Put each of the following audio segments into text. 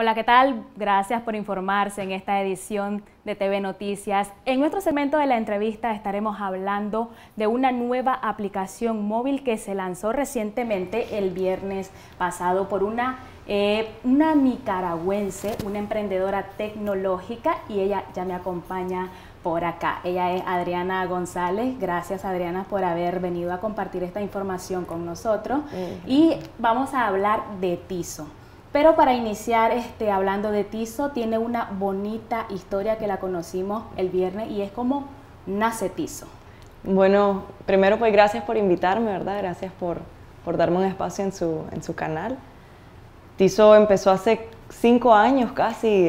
Hola, ¿qué tal? Gracias por informarse en esta edición de TV Noticias. En nuestro segmento de la entrevista estaremos hablando de una nueva aplicación móvil que se lanzó recientemente el viernes pasado por una nicaragüense, una emprendedora tecnológica, y ella ya me acompaña por acá. Ella es Adriana González. Gracias, Adriana, por haber venido a compartir esta información con nosotros. Y vamos a hablar de Tizo. Pero para iniciar hablando de Tizo, tiene una bonita historia que la conocimos el viernes, y es cómo nace Tizo. Bueno, primero pues gracias por invitarme, ¿verdad? Gracias por darme un espacio en su canal. Tizo empezó hace 5 años casi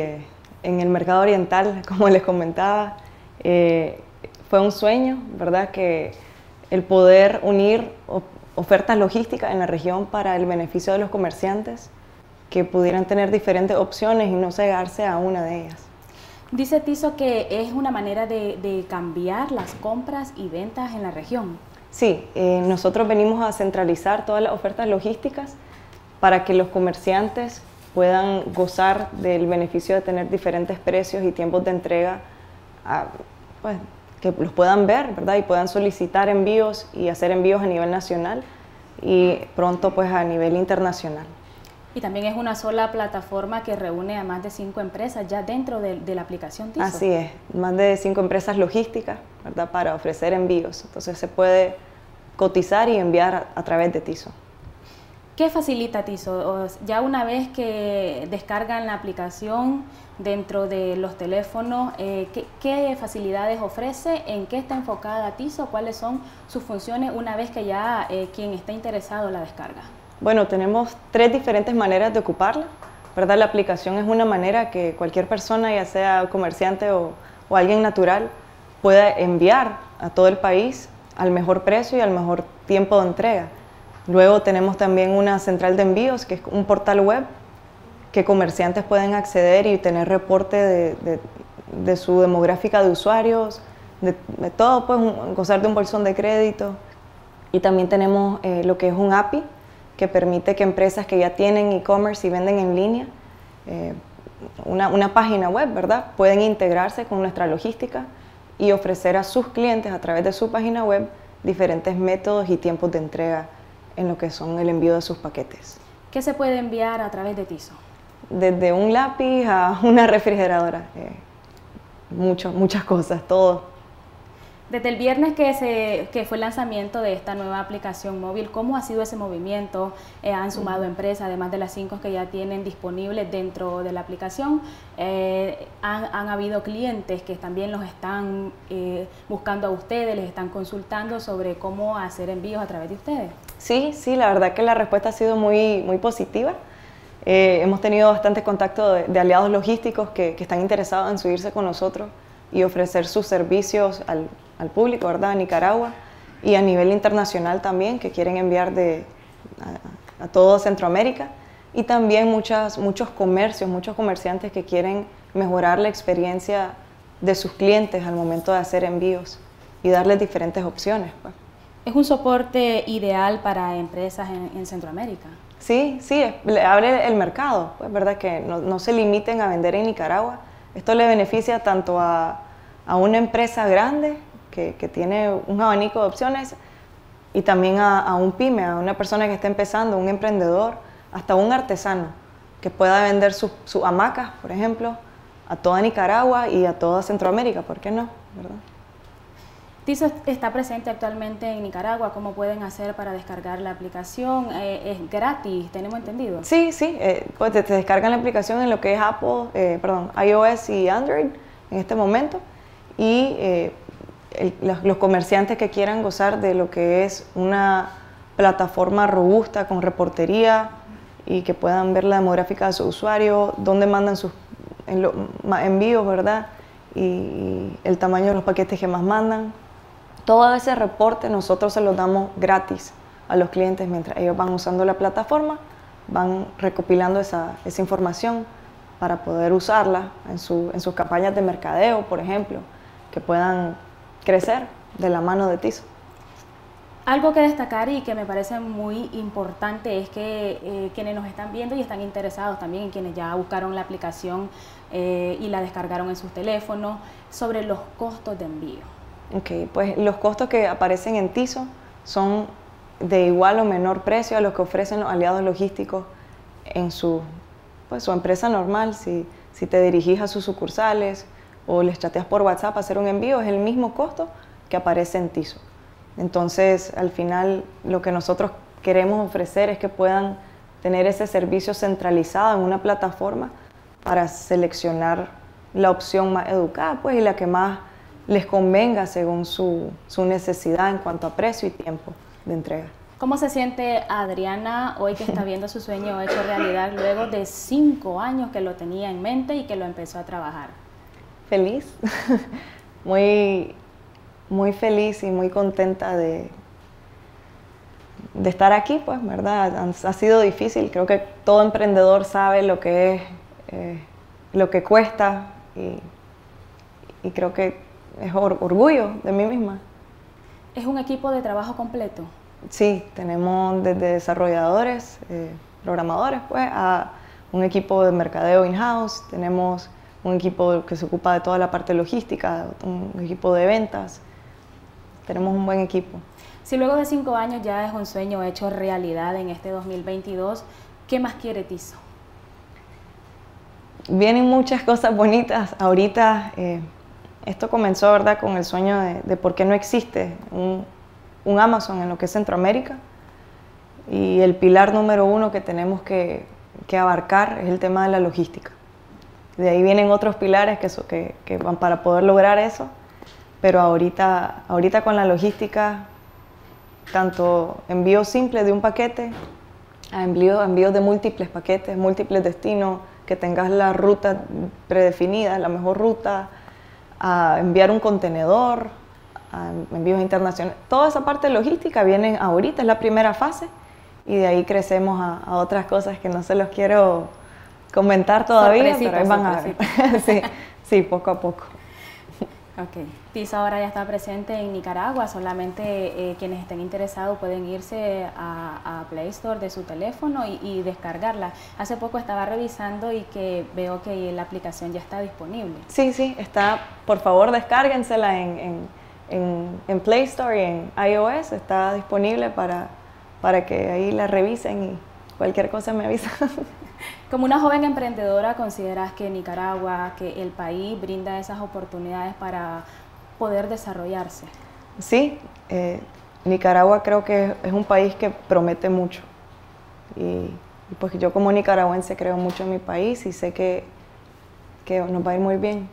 en el mercado oriental, como les comentaba. Fue un sueño, ¿verdad? Que el poder unir ofertas logísticas en la región para el beneficio de los comerciantes, que pudieran tener diferentes opciones y no cegarse a una de ellas. Dice Tizo que es una manera de cambiar las compras y ventas en la región. Sí, nosotros venimos a centralizar todas las ofertas logísticas para que los comerciantes puedan gozar del beneficio de tener diferentes precios y tiempos de entrega, pues, que los puedan ver, ¿verdad? Y puedan solicitar envíos y hacer envíos a nivel nacional y pronto pues a nivel internacional. Y también es una sola plataforma que reúne a más de 5 empresas ya dentro de la aplicación Tizo. Así es, más de 5 empresas logísticas, ¿verdad? Para ofrecer envíos. Entonces se puede cotizar y enviar a través de Tizo. ¿Qué facilita Tizo? Ya una vez que descargan la aplicación dentro de los teléfonos, ¿qué facilidades ofrece? ¿En qué está enfocada Tizo? ¿Cuáles son sus funciones una vez que ya quien está interesado la descarga? Bueno, tenemos 3 diferentes maneras de ocuparla, ¿verdad? La aplicación es una manera que cualquier persona, ya sea comerciante o alguien natural, pueda enviar a todo el país al mejor precio y al mejor tiempo de entrega. Luego tenemos también una central de envíos, que es un portal web que comerciantes pueden acceder y tener reporte de su demográfica de usuarios, de todo, pues, gozar de un bolsón de crédito. Y también tenemos lo que es un API, que permite que empresas que ya tienen e-commerce y venden en línea, una página web, ¿verdad?, pueden integrarse con nuestra logística y ofrecer a sus clientes a través de su página web diferentes métodos y tiempos de entrega en lo que son el envío de sus paquetes. ¿Qué se puede enviar a través de Tizo? Desde un lápiz a una refrigeradora, muchas cosas, todo. Desde el viernes que fue el lanzamiento de esta nueva aplicación móvil, ¿cómo ha sido ese movimiento? Han sumado empresas, además de las 5 que ya tienen disponibles dentro de la aplicación. Han habido clientes que también los están buscando a ustedes, les están consultando sobre cómo hacer envíos a través de ustedes. Sí, la verdad que la respuesta ha sido muy positiva. Hemos tenido bastante contacto de aliados logísticos que están interesados en subirse con nosotros y ofrecer sus servicios al público, ¿verdad?, a Nicaragua y a nivel internacional también, que quieren enviar a toda Centroamérica, y también muchos comerciantes que quieren mejorar la experiencia de sus clientes al momento de hacer envíos y darles diferentes opciones. ¿Es un soporte ideal para empresas en Centroamérica? Sí, le abre el mercado, pues, ¿verdad?, que no se limiten a vender en Nicaragua. Esto le beneficia tanto a una empresa grande que tiene un abanico de opciones, y también a un pyme, a una persona que está empezando, un emprendedor, hasta un artesano que pueda vender sus hamacas, por ejemplo, a toda Nicaragua y a toda Centroamérica, ¿por qué no?, ¿verdad? Tizo está presente actualmente en Nicaragua. ¿Cómo pueden hacer para descargar la aplicación? Es gratis, tenemos entendido. Sí, pues te descargan la aplicación en lo que es iOS y Android en este momento, y los comerciantes que quieran gozar de lo que es una plataforma robusta con reportería y que puedan ver la demográfica de su usuario, dónde mandan sus envíos, ¿verdad?, y el tamaño de los paquetes que más mandan. Todo ese reporte nosotros se lo damos gratis a los clientes mientras ellos van usando la plataforma, van recopilando esa información para poder usarla en sus campañas de mercadeo, por ejemplo, que puedan crecer de la mano de Tizo. Algo que destacar y que me parece muy importante es que quienes nos están viendo y están interesados también, en quienes ya buscaron la aplicación y la descargaron en sus teléfonos, sobre los costos de envío. Ok, pues los costos que aparecen en Tizo son de igual o menor precio a los que ofrecen los aliados logísticos en su empresa normal. Si te dirigís a sus sucursales o les chateas por WhatsApp hacer un envío, es el mismo costo que aparece en Tizo. Entonces, al final, lo que nosotros queremos ofrecer es que puedan tener ese servicio centralizado en una plataforma para seleccionar la opción más educada, pues, y la que más les convenga según su necesidad en cuanto a precio y tiempo de entrega. ¿Cómo se siente Adriana hoy que está viendo su sueño hecho realidad luego de 5 años que lo tenía en mente y que lo empezó a trabajar? Feliz, muy feliz y muy contenta de estar aquí, pues, ¿verdad? Ha sido difícil, creo que todo emprendedor sabe lo que es, lo que cuesta, y creo que es orgullo de mí misma. ¿Es un equipo de trabajo completo? Sí, tenemos desde desarrolladores, programadores, pues, a un equipo de mercadeo in-house, tenemos un equipo que se ocupa de toda la parte logística, un equipo de ventas. Tenemos un buen equipo. Si luego de 5 años ya es un sueño hecho realidad en este 2022, ¿qué más quiere Tizo? Vienen muchas cosas bonitas. Ahorita esto comenzó, ¿verdad?, con el sueño de por qué no existe un Amazon en lo que es Centroamérica. Y el pilar número 1 que tenemos que abarcar es el tema de la logística. De ahí vienen otros pilares que van para poder lograr eso, pero ahorita con la logística, tanto envío simple de un paquete a envíos de múltiples paquetes, múltiples destinos, que tengas la ruta predefinida, la mejor ruta, a enviar un contenedor, a envíos internacionales. Toda esa parte de logística viene ahorita, es la primera fase, y de ahí crecemos a otras cosas que no se los quiero comentar todavía, pero ahí van a ver. Sí, poco a poco. Ok. Tizo ahora ya está presente en Nicaragua. Solamente quienes estén interesados pueden irse a Play Store de su teléfono y descargarla. Hace poco estaba revisando y que veo que la aplicación ya está disponible. Sí, está. Por favor, descárguensela en Play Store y en iOS. Está disponible para que ahí la revisen y cualquier cosa me avisan. Como una joven emprendedora, ¿consideras que Nicaragua, que el país brinda esas oportunidades para poder desarrollarse? Sí, Nicaragua creo que es un país que promete mucho. Y pues yo como nicaragüense creo mucho en mi país y sé que nos va a ir muy bien.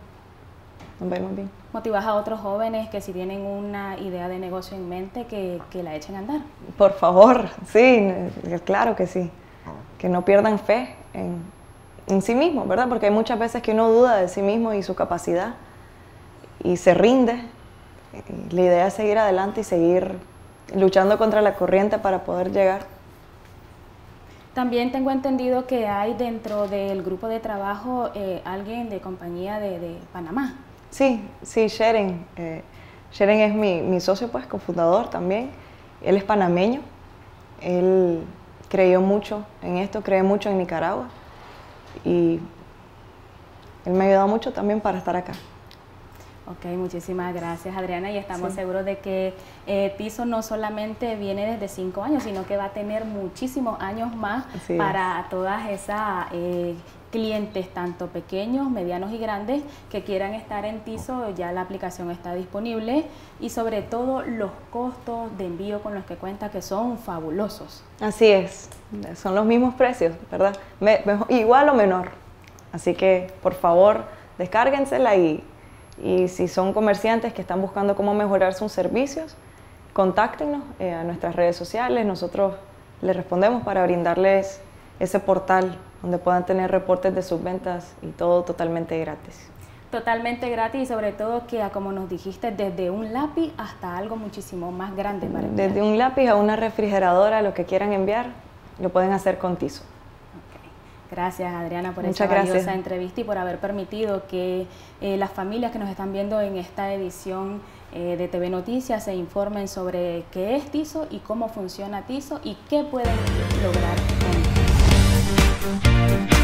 Nos va a ir muy bien. ¿Motivas a otros jóvenes que si tienen una idea de negocio en mente que la echen a andar? Por favor, sí, claro que sí. Que no pierdan fe en sí mismo, ¿verdad? Porque hay muchas veces que uno duda de sí mismo y su capacidad y se rinde. La idea es seguir adelante y seguir luchando contra la corriente para poder llegar. También tengo entendido que hay dentro del grupo de trabajo alguien de compañía de Panamá. Sí, Sheren. Sheren es mi socio, pues, cofundador también. Él es panameño. Él creyó mucho en esto, cree mucho en Nicaragua y él me ha ayudado mucho también para estar acá. Ok, muchísimas gracias, Adriana, y estamos seguros de que Tizo no solamente viene desde 5 años, sino que va a tener muchísimos años más para todas esas clientes, tanto pequeños, medianos y grandes, que quieran estar en Tizo. Ya la aplicación está disponible y sobre todo los costos de envío con los que cuenta, que son fabulosos. Así es, son los mismos precios, ¿verdad? Igual o menor. Así que, por favor, descárguensela y si son comerciantes que están buscando cómo mejorar sus servicios, contáctenos a nuestras redes sociales. Nosotros les respondemos para brindarles ese portal donde puedan tener reportes de sus ventas y todo totalmente gratis. Totalmente gratis, y sobre todo que, como nos dijiste, desde un lápiz hasta algo muchísimo más grande para enviar. Desde un lápiz a una refrigeradora, lo que quieran enviar, lo pueden hacer con Tizo. Gracias, Adriana, por esta valiosa entrevista y por haber permitido que las familias que nos están viendo en esta edición de TV Noticias se informen sobre qué es Tizo y cómo funciona Tizo y qué pueden lograr con Tizo.